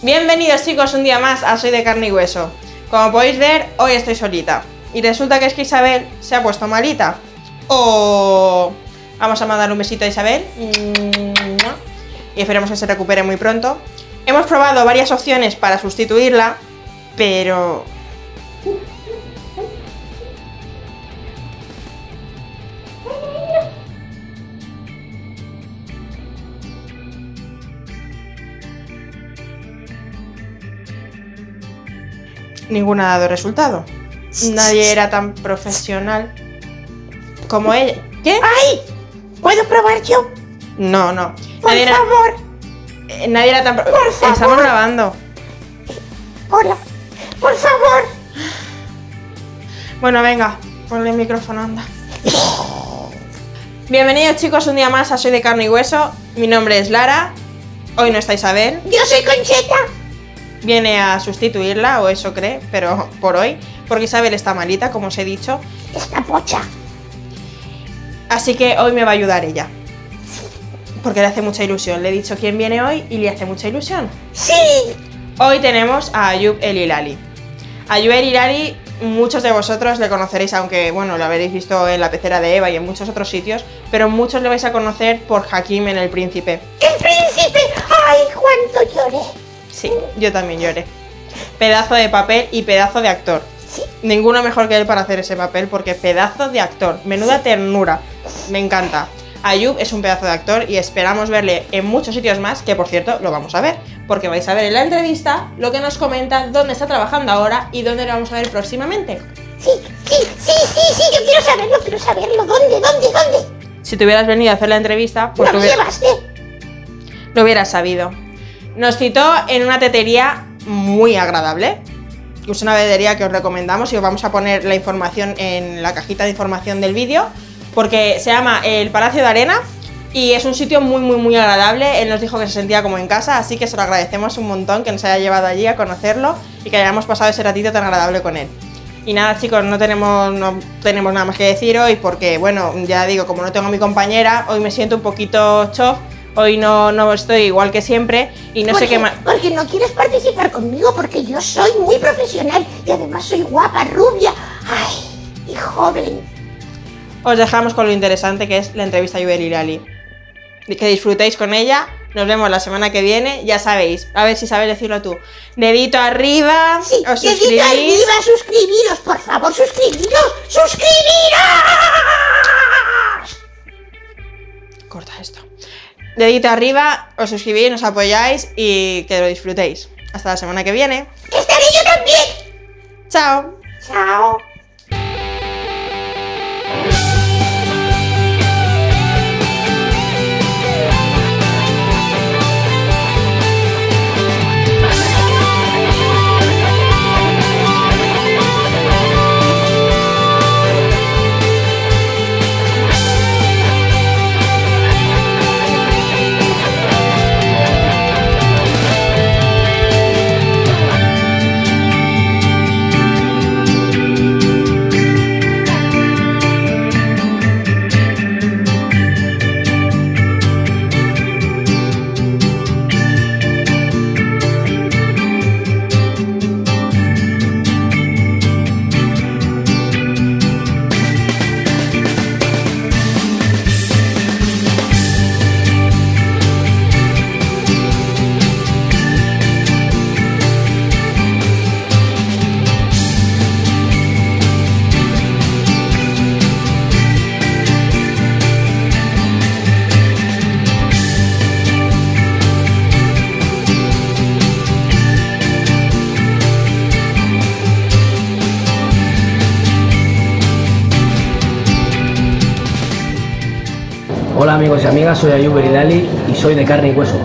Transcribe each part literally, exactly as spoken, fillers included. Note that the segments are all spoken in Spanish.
Bienvenidos chicos un día más a Soy de Carne y Hueso. Como podéis ver, hoy estoy solita. Y resulta que es que Isabel se ha puesto malita. O... vamos a mandar un besito a Isabel. Y esperemos que se recupere muy pronto. Hemos probado varias opciones para sustituirla, pero... ninguna ha dado resultado. Nadie era tan profesional como ella. ¿Qué? ¡Ay! ¿Puedo probar yo? No, no. Por nadie favor. Era... Eh, nadie era tan... Por favor. Estamos grabando. Hola. Por favor. Bueno, venga. Ponle el micrófono, anda. Bienvenidos chicos un día más a Soy de Carne y Hueso. Mi nombre es Lara. Hoy no está Isabel. Yo soy Concheta. Viene a sustituirla, o eso cree, pero por hoy, porque Isabel está malita, como os he dicho. Está pocha. Así que hoy me va a ayudar ella, porque le hace mucha ilusión. Le he dicho quién viene hoy y le hace mucha ilusión. ¡Sí! Hoy tenemos a Ayoub El Hilali. Ayoub El Hilali, muchos de vosotros le conoceréis, aunque bueno, lo habréis visto en La Pecera de Eva y en muchos otros sitios, pero muchos le vais a conocer por Hakim en El Príncipe. ¡El Príncipe! ¡Ay, cuánto lloré! Sí, yo también lloré. Pedazo de papel y pedazo de actor. Sí. Ninguno mejor que él para hacer ese papel, porque pedazo de actor. Menuda sí. Ternura. Me encanta. Ayoub es un pedazo de actor y esperamos verle en muchos sitios más, que por cierto lo vamos a ver, porque vais a ver en la entrevista lo que nos comenta, dónde está trabajando ahora y dónde lo vamos a ver próximamente. Sí, sí, sí, sí, sí, yo quiero saberlo, quiero saberlo. ¿Dónde, dónde, dónde? Si te hubieras venido a hacer la entrevista, pues lo hubieras... lo hubieras sabido. Nos citó en una tetería muy agradable. Es una bebería que os recomendamos y os vamos a poner la información en la cajita de información del vídeo, porque se llama El Palacio de Arena y es un sitio muy muy muy agradable. Él nos dijo que se sentía como en casa, así que se lo agradecemos un montón que nos haya llevado allí a conocerlo y que hayamos pasado ese ratito tan agradable con él. Y nada chicos, no tenemos, no tenemos nada más que decir hoy porque, bueno, ya digo, como no tengo a mi compañera, hoy me siento un poquito chof. Hoy no, no estoy igual que siempre y no porque, sé qué más... Porque no quieres participar conmigo, porque yo soy muy profesional y además soy guapa, rubia, ay, y joven. Os dejamos con lo interesante que es la entrevista a Ayoub El Hilali. Que disfrutéis con ella, nos vemos la semana que viene, ya sabéis. A ver si sabéis decirlo tú. Dedito arriba, sí, os dedito suscribís. Arriba, suscribiros, por favor, suscribiros, suscribiros. Corta esto. Dedito arriba, os suscribís, nos apoyáis y que lo disfrutéis. Hasta la semana que viene. ¡Estaré yo también! ¡Chao! ¡Chao! Hola amigos y amigas, soy Ayoub El Hilali y soy de carne y hueso.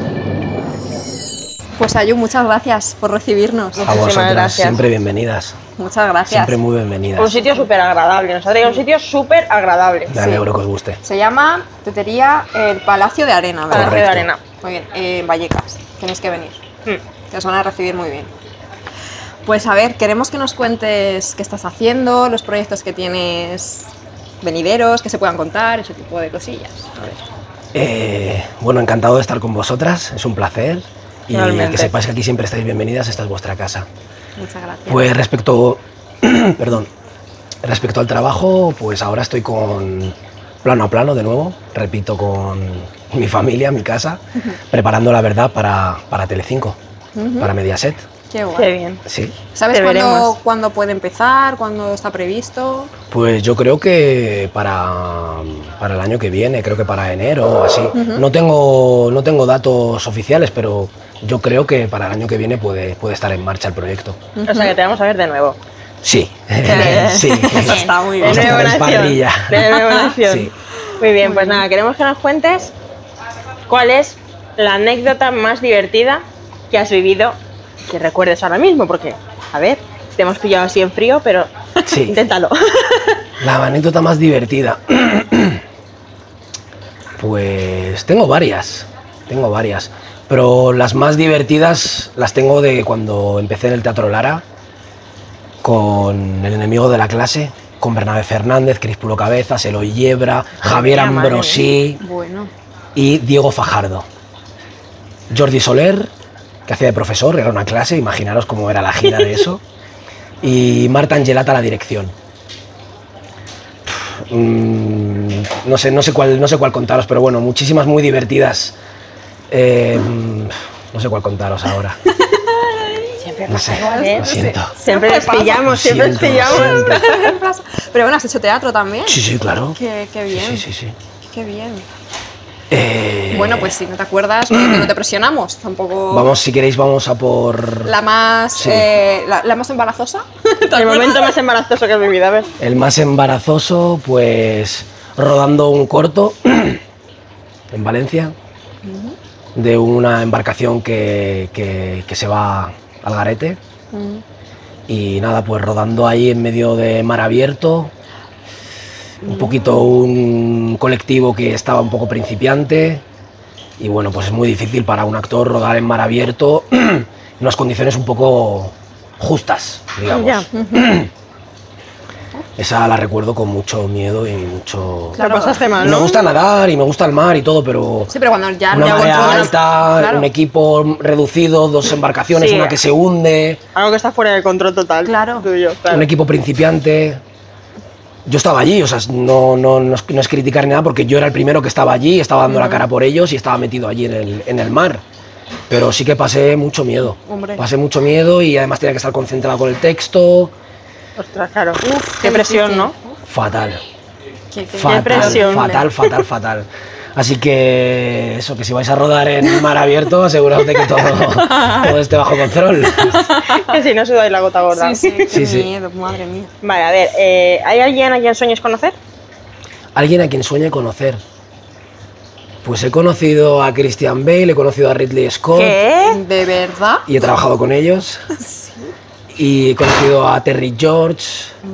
Pues Ayoub, muchas gracias por recibirnos. A vosotras, gracias. Siempre bienvenidas. Muchas gracias. Siempre muy bienvenidas. Un sitio súper agradable, nos ha traído un sitio súper agradable. Me alegro que os guste. Se llama tetería El Palacio de Arena, ¿verdad? Palacio de Arena. Muy bien, en Vallecas, tenéis que venir. Mm. Que os van a recibir muy bien. Pues a ver, queremos que nos cuentes qué estás haciendo, los proyectos que tienes... venideros, que se puedan contar, ese tipo de cosillas. A ver. Eh, bueno, encantado de estar con vosotras, es un placer. Y realmente, que sepáis que aquí siempre estáis bienvenidas, esta es vuestra casa. Muchas gracias. Pues respecto, perdón, respecto al trabajo, pues ahora estoy con Plano a Plano de nuevo, repito, con mi familia, mi casa, uh-huh. preparando La Verdad para, para Telecinco, uh-huh. para Mediaset. Qué guay. Qué bien. Sí. ¿Sabes cuándo, cuándo puede empezar? ¿Cuándo está previsto? Pues yo creo que para, para el año que viene, creo que para enero o así. Uh-huh. No tengo, no tengo datos oficiales, pero yo creo que para el año que viene puede, puede estar en marcha el proyecto. Uh-huh. O sea que te vamos a ver de nuevo. Sí. Sí. Eso está muy bien. De nuevo en parrilla. De nuevo en acción. Sí. Muy bien, pues nada, queremos que nos cuentes cuál es la anécdota más divertida que has vivido, que recuerdes ahora mismo, porque, a ver, te hemos pillado así en frío, pero sí. Inténtalo. La anécdota más divertida. Pues tengo varias, tengo varias, pero las más divertidas las tengo de cuando empecé en el Teatro Lara, con El enemigo de la clase, con Bernabé Fernández, Crispulo Cabeza, Eloy Yebra, Javier Ambrosí bueno. y Diego Fajardo. Jordi Soler, que hacía de profesor, era una clase, imaginaros cómo era la gira de eso, y Marta Angelata la dirección. Pff, mmm, no sé, no sé cuál, no sé cuál contaros, pero bueno, muchísimas muy divertidas. Eh, no sé cuál contaros ahora. Siempre no sé, igual, ¿eh? Lo siento. No sé. Siempre les pillamos, siempre les pillamos. Pero bueno, has hecho teatro también. Sí, sí, claro. Qué, qué bien. Sí, sí, sí, sí. Qué bien. Eh... Bueno, pues si no te acuerdas, que no te presionamos, tampoco... Vamos, si queréis, vamos a por... La más... Sí. Eh, la, la más embarazosa. El momento más embarazoso que he vivido, a ver. El más embarazoso, pues... Rodando un corto en Valencia, uh-huh. de una embarcación que, que, que se va al garete. Uh-huh. Y nada, pues rodando ahí en medio de mar abierto... un poquito un colectivo que estaba un poco principiante y bueno, pues es muy difícil para un actor rodar en mar abierto en unas condiciones un poco justas, digamos. Yeah. Esa la recuerdo con mucho miedo y mucho... Claro, pasaste mal, ¿no? Me gusta nadar y me gusta el mar y todo, pero... Sí, pero cuando ya... Una ya marea alta, claro. Un equipo reducido, dos embarcaciones, sí. Una que se hunde... Algo que está fuera de control total. Claro. Tuyo, claro. Un equipo principiante... Yo estaba allí, o sea, no, no, no, es, no es criticar ni nada porque yo era el primero que estaba allí, estaba dando uh-huh. la cara por ellos y estaba metido allí en el, en el mar. Pero sí que pasé mucho miedo. Hombre. Pasé mucho miedo y además tenía que estar concentrado con el texto. Ostras, claro. Uf, qué presión, ¿no? Fatal. Qué, qué, fatal, qué presión, fatal, fatal, fatal. Así que eso, que si vais a rodar en mar abierto, aseguraos de que todo, todo esté bajo control. Que si no sudáis la gota gorda. Sí, sí, qué sí, sí. miedo, madre mía. Vale, a ver, eh, ¿hay alguien a quien sueñes conocer? ¿Alguien a quien sueñe conocer? Pues he conocido a Christian Bale, he conocido a Ridley Scott. ¿Qué? ¿De verdad? Y he trabajado con ellos. Sí. Y he conocido a Terry George.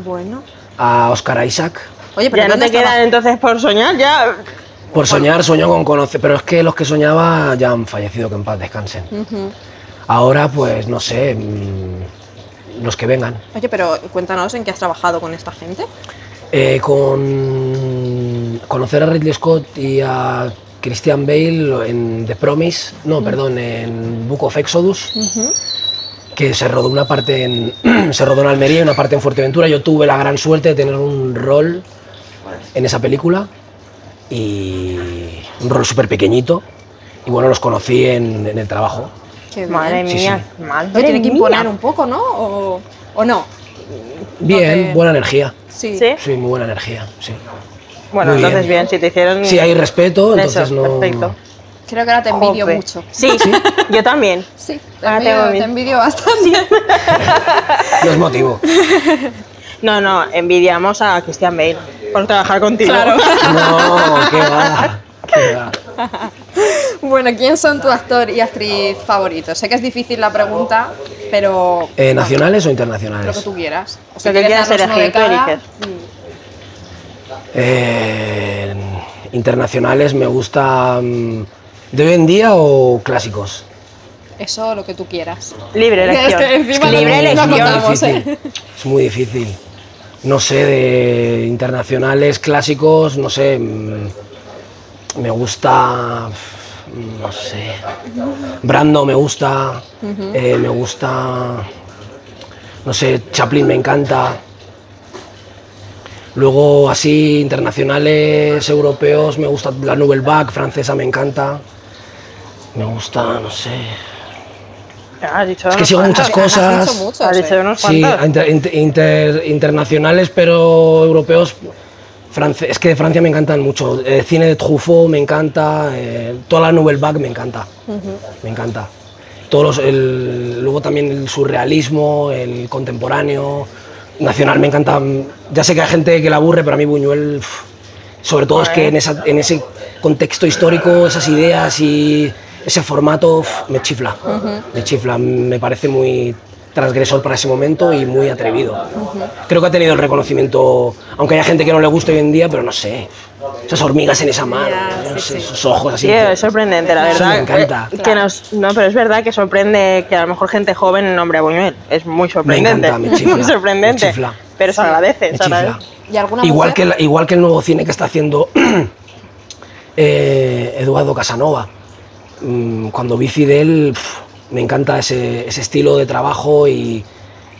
Bueno. A Oscar Isaac. Oye, pero ya no te estaba... quedan entonces por soñar, ya... Por soñar, sueño con conocer, pero es que los que soñaba ya han fallecido, que en paz descansen. Uh-huh. Ahora, pues, no sé, mmm, los que vengan. Oye, pero cuéntanos en qué has trabajado con esta gente. Eh, con conocer a Ridley Scott y a Christian Bale en The Promise, no, uh-huh. perdón, en Book of Exodus, uh-huh. que se rodó una parte en, se rodó en Almería y una parte en Fuerteventura. Yo tuve la gran suerte de tener un rol en esa película. Y un rol súper pequeñito, y bueno, los conocí en, en el trabajo. Qué madre sí, mía, sí. madre Pero tiene que imponer mía. Un poco, ¿no? ¿O, o no? Bien, no te... buena energía. Sí. sí. Sí, muy buena energía, sí. Bueno, muy entonces bien. bien, si te hicieron... Sí, hay respeto, entonces eso, no... Perfecto. Creo que ahora te envidio Jope. mucho. Sí, sí, yo también. Sí, te envidio, te envidio bastante. No es motivo. No, no, envidiamos a Christian Bale por trabajar contigo. Claro. No, qué va, qué va. Bueno, ¿quién son tu actor y actriz favoritos? Sé que es difícil la pregunta, pero... Eh, ¿Nacionales no, o internacionales? Lo que tú quieras. O sea, que quieras ser agente, eliges. Eh, internacionales me gusta... ¿De hoy en día o clásicos? Eso, lo que tú quieras. Libre elección. Es que es que Libre elección. Contamos, ¿eh? Es muy difícil. No sé, de internacionales, clásicos, no sé, me gusta, no sé, Brando me gusta, uh-huh. eh, me gusta, no sé, Chaplin me encanta. Luego así, internacionales, europeos, me gusta la Nouvelle Vague, francesa me encanta. Me gusta, no sé... Ah, has dicho es que sigo muchas cosas. Has dicho muchos, has dicho unos sí, inter, inter, inter, internacionales, pero europeos... France, es que de Francia me encantan mucho. El cine de Truffaut me encanta, eh, toda la Nouvelle Vague me encanta. Uh-huh. Me encanta. Todos los, el, luego también el surrealismo, el contemporáneo... Nacional me encanta, ya sé que hay gente que la aburre, pero a mí Buñuel, sobre todo es que en, esa, en ese contexto histórico, esas ideas y ese formato, me chifla, uh-huh. me chifla, me parece muy transgresor para ese momento y muy atrevido. Uh-huh. Creo que ha tenido el reconocimiento, aunque haya gente que no le guste hoy en día, pero no sé, esas hormigas en esa mano, yeah, no sí, sé, sí. esos ojos así. Sí, que, es sorprendente, la verdad. Me encanta. Que, que nos, no, pero es verdad que sorprende que a lo mejor gente joven nombre a Buñuel, es muy sorprendente. Me encanta, me chifla, muy sorprendente, me chifla. Pero se agradece. Se agradece. ¿Y alguna igual, que la, igual que el nuevo cine que está haciendo eh, Eduardo Casanova, cuando vi Fidel... Pff, me encanta ese, ese estilo de trabajo y,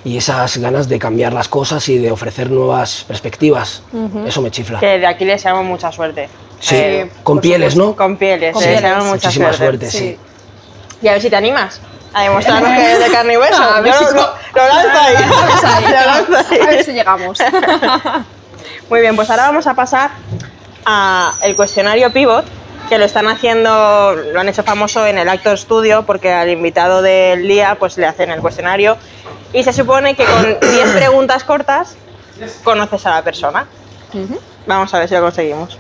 y esas ganas de cambiar las cosas y de ofrecer nuevas perspectivas. Uh-huh. Eso me chifla. Que de aquí le deseamos mucha suerte. Sí, eh, con pieles, supuesto. ¿No? Con pieles, con sí. pieles. Sí. Mucha muchísima suerte, suerte sí. sí. Y a ver si te animas a demostrarnos que es de carne y hueso. No, a ver si lo, lo, lo lanzo ahí. ahí. A ver si llegamos. Muy bien, pues ahora vamos a pasar al cuestionario Pivot, que lo están haciendo, lo han hecho famoso en el acto estudio porque al invitado del día pues le hacen el cuestionario y se supone que con diez preguntas cortas conoces a la persona. Uh-huh. Vamos a ver si lo conseguimos.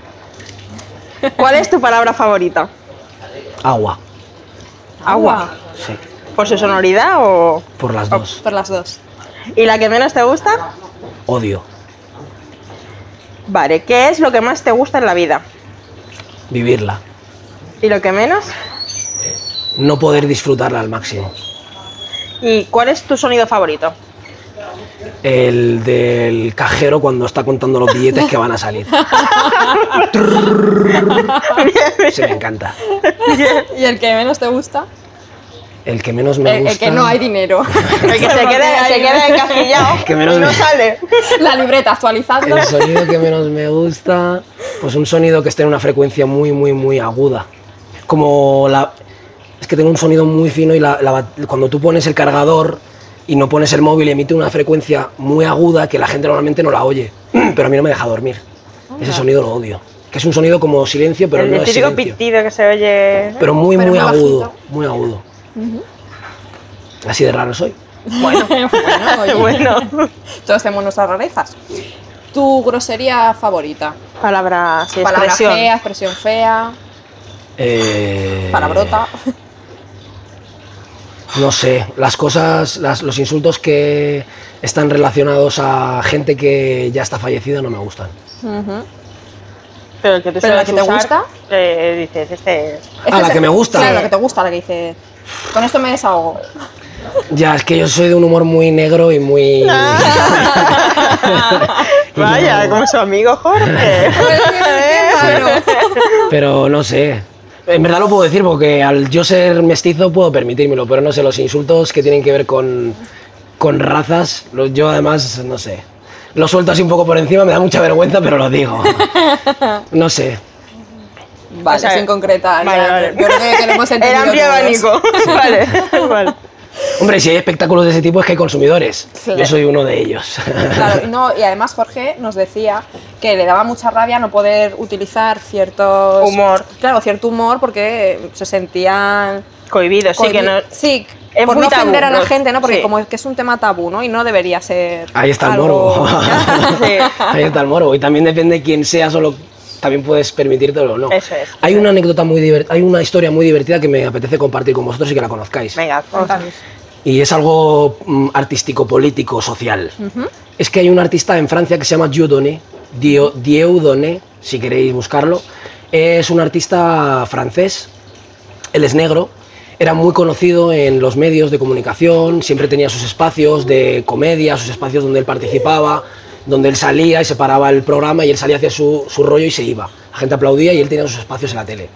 ¿Cuál es tu palabra favorita? Agua. ¿Agua? Sí. ¿Por su sonoridad o...? Por las dos. O... Por las dos. ¿Y la que menos te gusta? Odio. Vale, ¿qué es lo que más te gusta en la vida? Vivirla. ¿Y lo que menos? No poder disfrutarla al máximo. ¿Y cuál es tu sonido favorito? El del cajero cuando está contando los billetes que van a salir. Se me encanta. ¿Y el que menos te gusta? El que menos me el, gusta... El que no hay dinero. El que se queda, se queda encajillado el que menos y no me... sale. La libreta actualizando. El sonido que menos me gusta... Pues un sonido que esté en una frecuencia muy, muy, muy aguda. Como la... Es que tengo un sonido muy fino y la, la, cuando tú pones el cargador y no pones el móvil emite una frecuencia muy aguda que la gente normalmente no la oye. Pero a mí no me deja dormir. Okay. Ese sonido lo odio. Que es un sonido como silencio, pero el no es silencio. El típico pitido que se oye... Pero muy, pero muy agudo. Bajito. Muy agudo. Uh-huh. Así de raro soy. Bueno, bueno, bueno. Todos tenemos nuestras rarezas. ¿Tu grosería favorita? Palabra, sí, palabra expresión. fea, expresión fea. Eh... Palabrota. No sé, las cosas, las, los insultos que están relacionados a gente que ya está fallecida no me gustan. Uh-huh. Pero, el que tú Pero la que usar, te gusta, eh, dices, este... este ah, la es que el... me gusta. Claro, la que te gusta, la que dices... Con esto me desahogo. Ya, es que yo soy de un humor muy negro y muy... Vaya, no... como su amigo Jorge. Pero no sé. En verdad lo puedo decir porque al yo ser mestizo puedo permitírmelo, pero no sé, los insultos que tienen que ver con, con razas, yo además, no sé. Lo suelto así un poco por encima, me da mucha vergüenza, pero lo digo. No sé. Vale, o sea, sin concretar. Vale, ya, vale. Yo creo que lo hemos entendido. El amplio abanico. Vale, vale. Hombre, si hay espectáculos de ese tipo es que hay consumidores. Sí. Yo soy uno de ellos. Claro, no, y además Jorge nos decía que le daba mucha rabia no poder utilizar cierto humor. Claro, cierto humor porque se sentían cohibidos. Cohibi sí, que no, sí es por muy no ofender tabú, a la no, gente, ¿no? Porque sí. como es que es un tema tabú, ¿no? Y no debería ser. Ahí está algo... el morbo. Sí. Ahí está el morbo. Y también depende de quién sea, solo. También puedes permitírtelo o no. Eso es. Hay una anécdota muy divertida, hay una historia muy divertida que me apetece compartir con vosotros y que la conozcáis. Venga, contadme. Y es algo mm, artístico, político, social. Uh-huh. Es que hay un artista en Francia que se llama Dieudonné, Dio, Dieudonné, si queréis buscarlo. Es un artista francés, él es negro, era muy conocido en los medios de comunicación, siempre tenía sus espacios de comedia, sus espacios donde él participaba, donde él salía y se paraba el programa y él salía hacia su, su rollo y se iba. La gente aplaudía y él tenía sus espacios en la tele.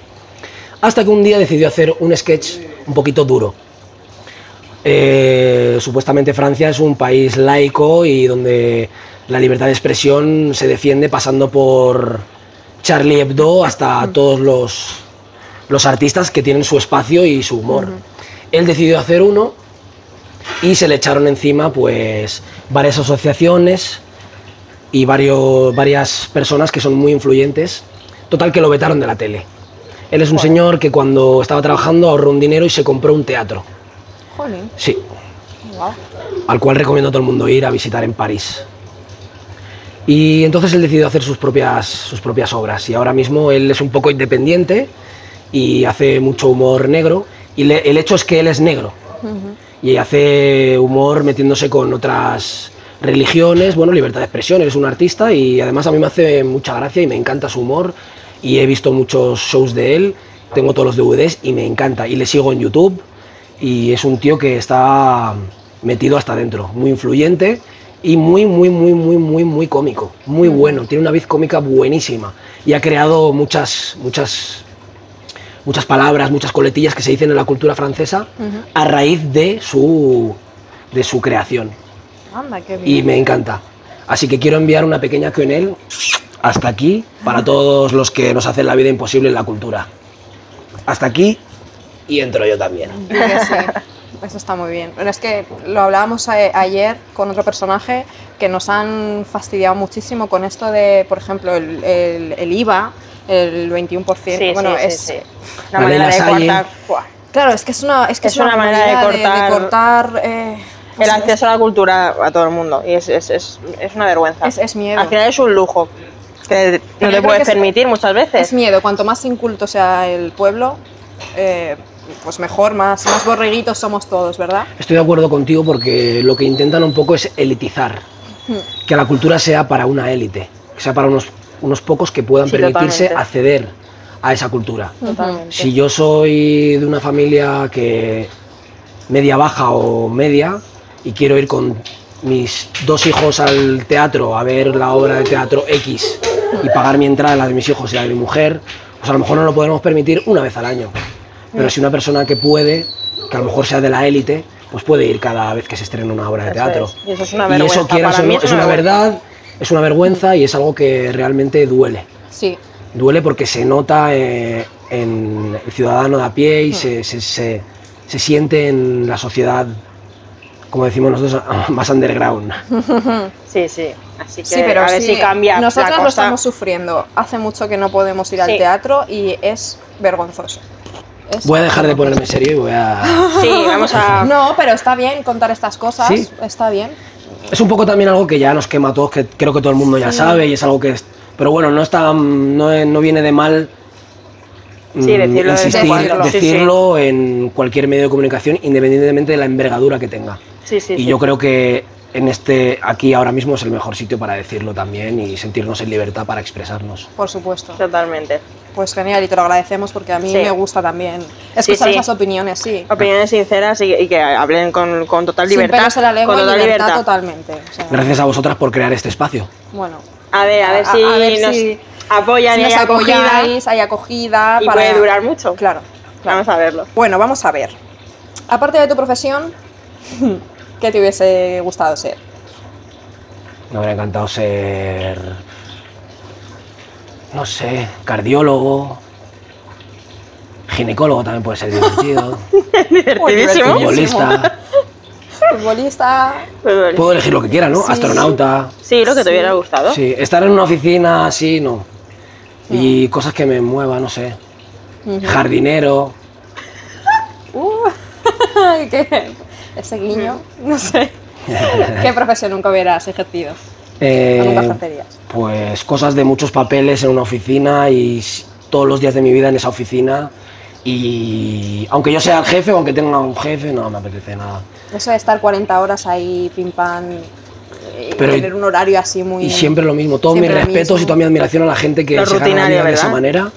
hasta que un día decidió hacer un sketch un poquito duro. Eh, supuestamente Francia es un país laico y donde la libertad de expresión se defiende pasando por Charlie Hebdo hasta todos los, los artistas que tienen su espacio y su humor. Uh-huh. Él decidió hacer uno y se le echaron encima pues varias asociaciones y varios, varias personas que son muy influyentes. Total que lo vetaron de la tele. Él es un Joder. señor que cuando estaba trabajando ahorró un dinero y se compró un teatro. Joder. Sí. Wow. Al cual recomiendo a todo el mundo ir a visitar en París. Y entonces él decidió hacer sus propias, sus propias obras, y ahora mismo él es un poco independiente y hace mucho humor negro, y le, el hecho es que él es negro, uh-huh. y hace humor metiéndose con otras religiones, bueno, libertad de expresión, él es un artista y además a mí me hace mucha gracia y me encanta su humor, y he visto muchos shows de él, tengo todos los D V Ds y me encanta, y le sigo en YouTube, y es un tío que está metido hasta dentro, muy influyente, y muy, muy, muy, muy, muy, muy cómico, muy bueno, tiene una vid cómica buenísima y ha creado muchas, muchas, muchas palabras, muchas coletillas que se dicen en la cultura francesa uh-huh. a raíz de su, de su creación. Anda, qué bien. Y me encanta. Así que quiero enviar una pequeña quenel hasta aquí para todos los que nos hacen la vida imposible en la cultura. Hasta aquí y entro yo también. Eso está muy bien. Pero es que lo hablábamos a, ayer con otro personaje que nos han fastidiado muchísimo con esto de, por ejemplo, el, el, el I V A, el veintiuno por ciento. Sí, bueno, sí, es sí, sí. una la manera de, de cortar. Buah. Claro, es que es una, es que es es una, una manera, manera de cortar, de, de cortar eh, el sea, acceso es, a la cultura a todo el mundo. Y es, es, es, es una vergüenza. Es, es miedo. Al final es un lujo que no te puedes permitir es, muchas veces. Es miedo. Cuanto más inculto sea el pueblo, eh, pues mejor, más, más borreguitos somos todos, ¿verdad? Estoy de acuerdo contigo porque lo que intentan un poco es elitizar, mm. que la cultura sea para una élite, que sea para unos, unos pocos que puedan sí, permitirse totalmente. acceder a esa cultura. Totalmente. Si yo soy de una familia que media baja o media y quiero ir con mis dos hijos al teatro a ver la obra de teatro X y pagar mi entrada, la de mis hijos y la de mi mujer, pues a lo mejor no lo podemos permitir una vez al año. Pero si una persona que puede, que a lo mejor sea de la élite, pues puede ir cada vez que se estrena una obra de teatro. Eso es. Y eso es una vergüenza. Y eso, quieras o no, es una verdad, es una vergüenza y es algo que realmente duele. Sí. Duele porque se nota eh, en el ciudadano de a pie y sí. se, se, se, se siente en la sociedad, como decimos nosotros, más underground. Sí, sí. Así que sí, pero a ver sí, si cambia. Nosotros lo estamos sufriendo. Hace mucho que no podemos ir sí. al teatro y es vergonzoso. Eso. Voy a dejar de ponerme serio y voy a... Sí, vamos a... No, pero está bien contar estas cosas, ¿sí? Está bien. Es un poco también algo que ya nos quema a todos, que creo que todo el mundo ya sí. sabe y es algo que... Es... Pero bueno, no, está, no, no viene de mal sí, decirlo, insistir, decirlo, decirlo sí, sí. en cualquier medio de comunicación, independientemente de la envergadura que tenga. Sí, sí, y sí. yo creo que en este, aquí ahora mismo es el mejor sitio para decirlo también y sentirnos en libertad para expresarnos. Por supuesto. Totalmente. Pues genial, y te lo agradecemos porque a mí sí. me gusta también escuchar sí, sí. esas opiniones, sí. Opiniones sinceras y, y que hablen con, con total libertad. Sin pelos en la lengua, con total libertad, libertad. Totalmente. O sea, gracias a vosotras por crear este espacio. Bueno. A ver, a ver si, a, a ver nos si apoyan si y nos hay acogida. Hay acogida. Y para... puede durar mucho. Claro, claro. Vamos a verlo. Bueno, vamos a ver. Aparte de tu profesión, ¿qué te hubiese gustado ser? Me hubiera encantado ser... no sé, cardiólogo, ginecólogo también puede ser divertido. Divertidísimo. Futbolista. Futbolista. Puedo elegir lo que quiera, ¿no? Sí, astronauta. Sí. sí, lo que sí. te hubiera gustado. Sí, estar en una oficina así, no. Y mm. cosas que me muevan, no sé. Uh-huh. Jardinero. Uh, ¿qué? Ese guiño, no sé. ¿Qué profesión nunca hubieras ejercido? Eh, pues cosas de muchos papeles en una oficina y todos los días de mi vida en esa oficina y aunque yo sea el jefe o aunque tenga un jefe, no me apetece nada. Eso de estar cuarenta horas ahí pim pam y Pero tener y, un horario así muy... Y siempre lo mismo, todos mis respetos y toda mi admiración a la gente que lo se gana la vida de esa manera.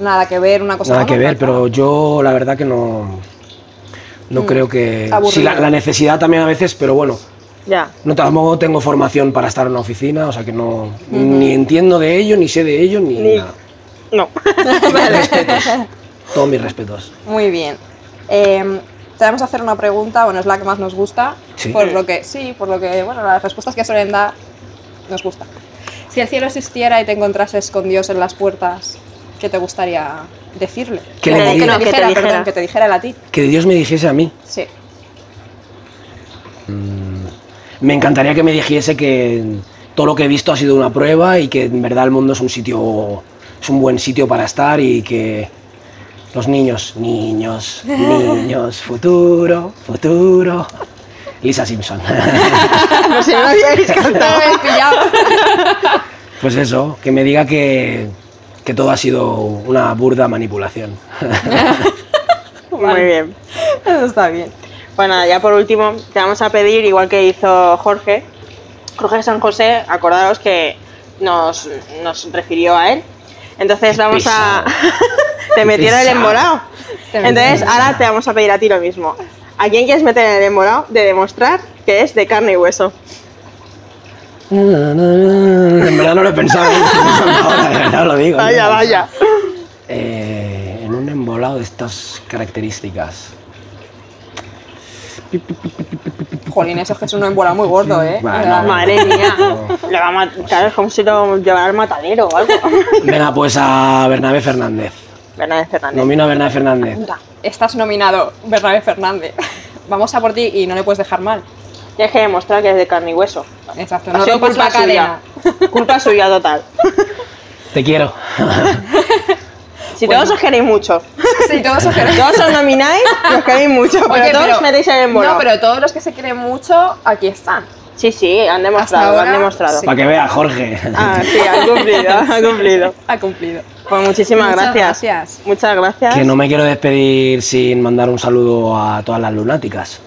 Nada que ver, una cosa... Nada que ver, pero yo la verdad que no, no mm. creo que... Sí, la, la necesidad también a veces, pero bueno... Ya. No tampoco tengo formación para estar en una oficina, o sea que no uh-huh. ni entiendo de ello, ni sé de ello, ni, ni... nada. No. Vale. Respetos. Todos mis respetos. Muy bien. Eh, te vamos a hacer una pregunta, bueno, es la que más nos gusta. ¿Sí? Por lo que, sí, por lo que, bueno, las respuestas que suelen dar nos gusta. Si el cielo existiera y te encontrases con Dios en las puertas, ¿qué te gustaría decirle? Que, que, me que, no, dijera, que, te, dijera. Perdón, que te dijera él a ti. Que Dios me dijese a mí. Sí. Mm, me encantaría que me dijese que todo lo que he visto ha sido una prueba y que en verdad el mundo es un sitio, es un buen sitio para estar y que los niños, niños, niños, futuro, futuro. Lisa Simpson. No sé, no habíais cantado, me he pillado. Pues eso, que me diga que, que todo ha sido una burda manipulación. Muy bien. Eso está bien. Bueno, ya por último, te vamos a pedir, igual que hizo Jorge, Jorge San José, acordaros que nos, nos refirió a él. Entonces vamos a... Te metieron el embolado. Entonces ahora te vamos a pedir a ti lo mismo. ¿A quién quieres meter en el embolado de demostrar que es de carne y hueso? En verdad no lo he pensado. De verdad lo digo. Vaya, vaya. Eh, en un embolado de estas características. Jolín, eso es un embolado muy gordo, ¿eh? Vale, no, madre mía. No. Le va a matar, claro, es como si lo llevara al matadero o algo. Venga, pues a Bernabé Fernández. Bernabé Fernández. Nomino a Bernabé Fernández. Estás nominado, Bernabé Fernández. Vamos a por ti y no le puedes dejar mal. Tienes que demostrar que es de carne y hueso. Exacto, no rompas la cadena. Culpa suya total. Te quiero. Si bueno. Todos os queréis mucho. Sí, todos os queréis. Todos os nomináis y os queréis mucho, pero Oye, todos pero, metéis en el embolado. No, pero todos los que se quieren mucho, aquí están. Sí, sí, han demostrado, ahora, han demostrado. Sí. Para que vea Jorge. Ah, sí, ha cumplido, ha cumplido. Ha cumplido. Pues muchísimas Muchas gracias. gracias. Muchas gracias. Que no me quiero despedir sin mandar un saludo a todas las lunáticas.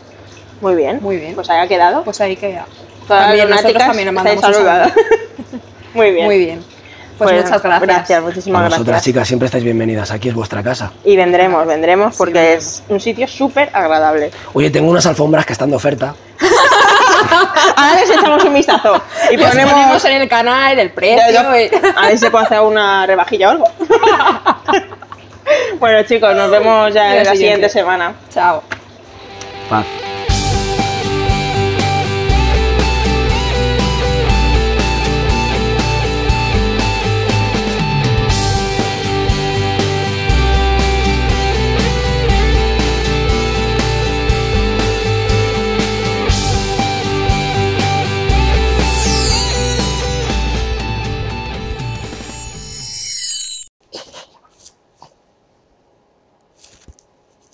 Muy bien. Muy bien. Pues haya quedado. Pues ahí queda. Todas también las lunáticas también nos mandamos un saludo. Muy bien. Muy bien. Pues, pues muchas gracias. Gracias, muchísimas gracias. Vosotras, chicas, siempre estáis bienvenidas. Aquí es vuestra casa. Y vendremos, vendremos porque sí, es un sitio súper agradable. Oye, tengo unas alfombras que están de oferta. Ahora les echamos un vistazo. Y ponemos... ponemos en el canal el precio. A ver si se puede hacer una rebajilla o algo. Bueno, chicos, nos vemos ya en la, la siguiente semana. Chao. Paz.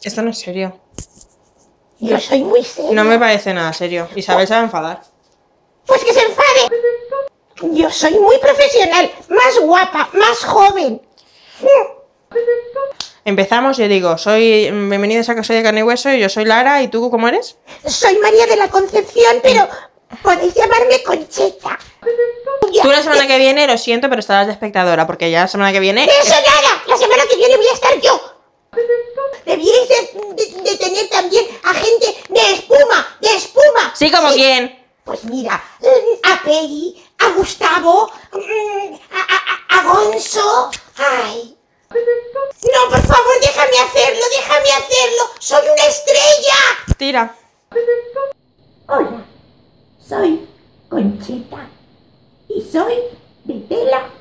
Esto no es serio. Yo soy muy serio. No me parece nada serio. Isabel se va a enfadar. Pues que se enfade. Yo soy muy profesional, más guapa, más joven. Empezamos, yo digo, soy bienvenidos a Soy de Carne y Hueso y yo soy Lara. ¿Y tú cómo eres? Soy María de la Concepción, pero podéis llamarme Concheta. Tú la semana que viene, lo siento, pero estarás de espectadora, porque ya la semana que viene... ¡De eso nada! La semana que viene voy a estar yo. Debierais de, de, de tener también a gente de espuma, de espuma. Sí, ¿como sí. quién? Pues mira, a Peggy, a Gustavo, a, a, a Gonzo. Ay. No, por favor, déjame hacerlo, déjame hacerlo. Soy una estrella. Tira. Hola, soy Concheta y soy de tela.